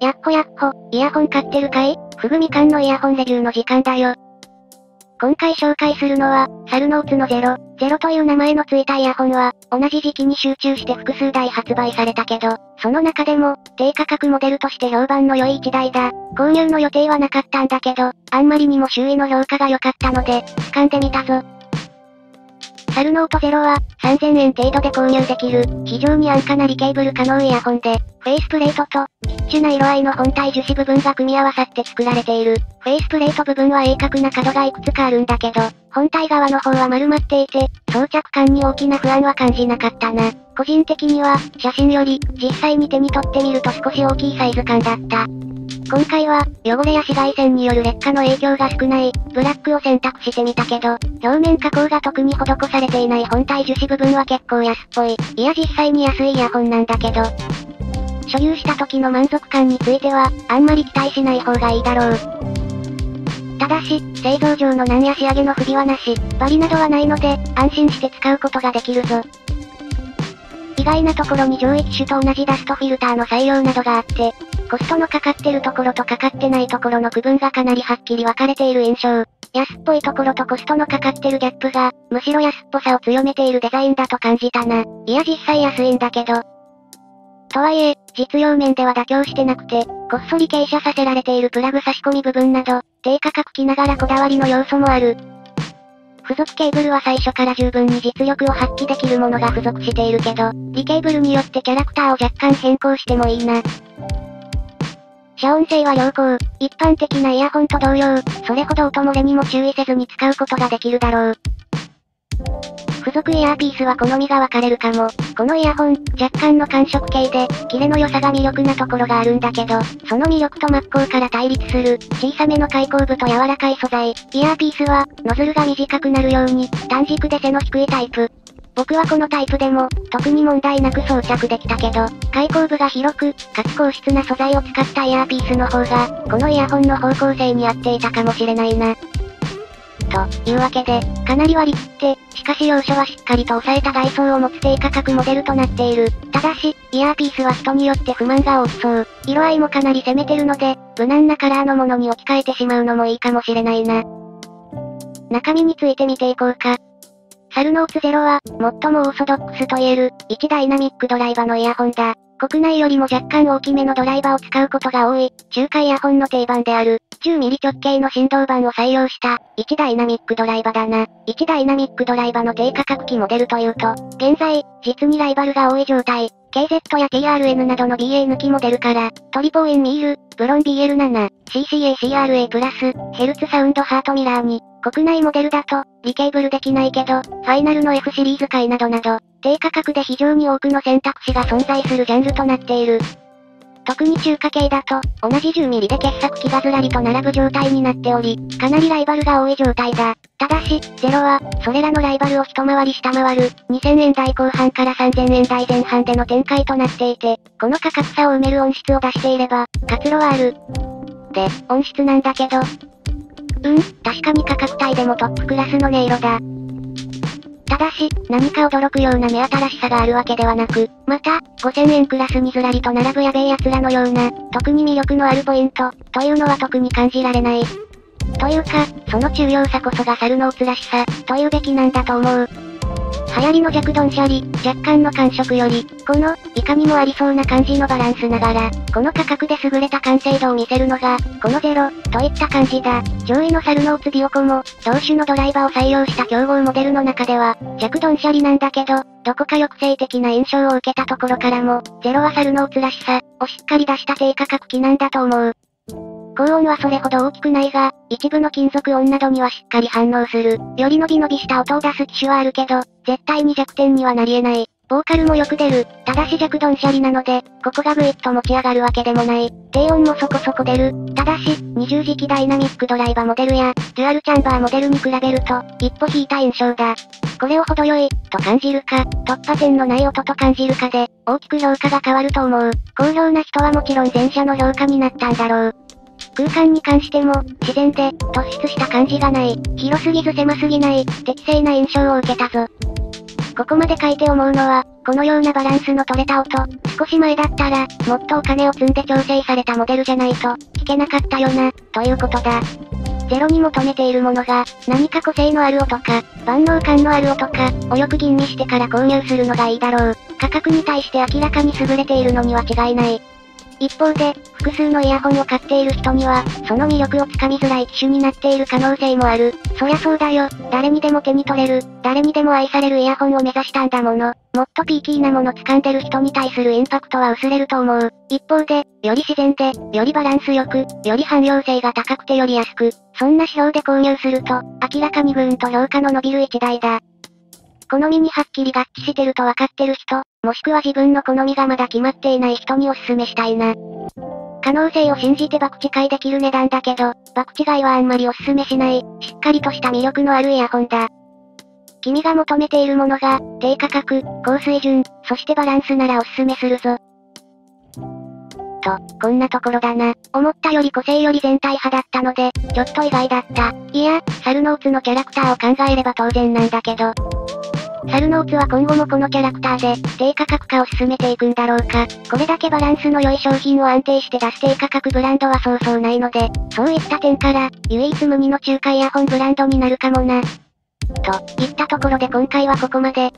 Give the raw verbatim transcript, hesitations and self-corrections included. やっほやっほ、イヤホン買ってるかい？ふぐみかんのイヤホンレビューの時間だよ。今回紹介するのは、サルノーツのゼロ、ゼロという名前のついたイヤホンは、同じ時期に集中して複数台発売されたけど、その中でも、低価格モデルとして評判の良い一台だ。購入の予定はなかったんだけど、あんまりにも周囲の評価が良かったので、掴んでみたぞ。サルノートゼロは、さんぜんえん程度で購入できる、非常に安価なリケーブル可能イヤホンで、フェイスプレートと、リッチな色合いの本体樹脂部分が組み合わさって作られている。フェイスプレート部分は鋭角な角がいくつかあるんだけど、本体側の方は丸まっていて、装着感に大きな不安は感じなかったな。個人的には、写真より、実際に手に取ってみると少し大きいサイズ感だった。今回は、汚れや紫外線による劣化の影響が少ない、ブラックを選択してみたけど、表面加工が特に施されていない本体樹脂部分は結構安っぽい。いや実際に安いイヤホンなんだけど、所有した時の満足感については、あんまり期待しない方がいいだろう。ただし、製造上の難や仕上げの不備はなし、バリなどはないので、安心して使うことができるぞ。意外なところに上位機種と同じダストフィルターの採用などがあって、コストのかかってるところとかかってないところの区分がかなりはっきり分かれている印象。安っぽいところとコストのかかってるギャップが、むしろ安っぽさを強めているデザインだと感じたな。いや実際安いんだけど。とはいえ、実用面では妥協してなくて、こっそり傾斜させられているプラグ差し込み部分など、低価格機ながらこだわりの要素もある。付属ケーブルは最初から十分に実力を発揮できるものが付属しているけど、リケーブルによってキャラクターを若干変更してもいいな。遮音性は良好。一般的なイヤホンと同様、それほど音漏れにも注意せずに使うことができるだろう。付属イヤーピースは好みが分かれるかも。このイヤホン、若干の感触系で、キレの良さが魅力なところがあるんだけど、その魅力と真っ向から対立する、小さめの開口部と柔らかい素材。イヤーピースは、ノズルが短くなるように、短軸で背の低いタイプ。僕はこのタイプでも、特に問題なく装着できたけど、開口部が広く、かつ硬質な素材を使ったイヤーピースの方が、このイヤホンの方向性に合っていたかもしれないな。というわけで、かなり割り切って、しかし要所はしっかりと抑えた外装を持つ低価格モデルとなっている。ただし、イヤーピースは人によって不満が多そう。色合いもかなり攻めてるので、無難なカラーのものに置き換えてしまうのもいいかもしれないな。中身について見ていこうか。サルノーツゼロは、最もオーソドックスと言える、一ダイナミックドライバのイヤホンだ。国内よりも若干大きめのドライバを使うことが多い、中華イヤホンの定番である、じゅうミリ直径の振動板を採用した、一ダイナミックドライバだな。一ダイナミックドライバの低価格機モデルというと、現在、実にライバルが多い状態、ケーゼット や ティーアールエヌ などの ビーエー 抜きモデルから、トリポーインミール、ブロン ビーエルセブン、シーシーエーシーアールエープラス、ヘルツサウンドハートミラーに、国内モデルだと、リケーブルできないけど、ファイナルの エフ シリーズ界などなど、低価格で非常に多くの選択肢が存在するジャンルとなっている。特に中華系だと、同じじゅうミリで傑作機がずらりと並ぶ状態になっており、かなりライバルが多い状態だ。ただし、ゼロは、それらのライバルを一回り下回る、にせんえんだいこう半からさんぜんえんだいぜん半での展開となっていて、この価格差を埋める音質を出していれば、活路はある。で、音質なんだけど、うん、確かに価格帯でもトップクラスの音色だ。ただし、何か驚くような目新しさがあるわけではなく、また、ごせんえんクラスにずらりと並ぶやべえ奴らのような、特に魅力のあるポイント、というのは特に感じられない。というか、その重要さこそがサルノーツらしさ、というべきなんだと思う。流行りの弱ドンシャリ、若干の感触より、この、いかにもありそうな感じのバランスながら、この価格で優れた完成度を見せるのが、このゼロ、といった感じだ。上位のサルノーツディオコも、同種のドライバを採用した競合モデルの中では、弱ドンシャリなんだけど、どこか抑制的な印象を受けたところからも、ゼロはサルノーツらしさ、をしっかり出した低価格機なんだと思う。高音はそれほど大きくないが、一部の金属音などにはしっかり反応する。より伸び伸びした音を出す機種はあるけど、絶対に弱点にはなり得ない。ボーカルもよく出る。ただし弱ドンシャリなので、ここがぐいっと持ち上がるわけでもない。低音もそこそこ出る。ただし、にじゅうじきダイナミックドライバモデルや、デュアルチャンバーモデルに比べると、一歩引いた印象だ。これを程よい、と感じるか、突破点のない音と感じるかで、大きく評価が変わると思う。高評な人はもちろん前者の評価になったんだろう。空間に関しても、自然で、突出した感じがない。広すぎず狭すぎない、適正な印象を受けたぞ。ここまで書いて思うのは、このようなバランスの取れた音、少し前だったら、もっとお金を積んで調整されたモデルじゃないと、聞けなかったよな、ということだ。ゼロに求めているものが、何か個性のある音か、万能感のある音か、をよく吟味してから購入するのがいいだろう。価格に対して明らかに優れているのには違いない。一方で、複数のイヤホンを買っている人には、その魅力をつかみづらい機種になっている可能性もある。そりゃそうだよ。誰にでも手に取れる、誰にでも愛されるイヤホンを目指したんだもの。もっとピーキーなもの掴んでる人に対するインパクトは薄れると思う。一方で、より自然で、よりバランスよく、より汎用性が高くてより安く、そんな指標で購入すると、明らかにぐーんと評価の伸びる一台だ。好みにはっきり合致してると分かってる人、もしくは自分の好みがまだ決まっていない人におすすめしたいな。可能性を信じて爆買いできる値段だけど、爆買いはあんまりおすすめしない、しっかりとした魅力のあるイヤホンだ。君が求めているものが、低価格、高水準、そしてバランスならおすすめするぞ。と、こんなところだな。思ったより個性より全体派だったので、ちょっと意外だった。いや、猿の鬱のキャラクターを考えれば当然なんだけど。サルノーツは今後もこのキャラクターで、低価格化を進めていくんだろうか。これだけバランスの良い商品を安定して出す低価格ブランドはそうそうないので、そういった点から、唯一無二の中華イヤホンブランドになるかもな。と、いったところで今回はここまで。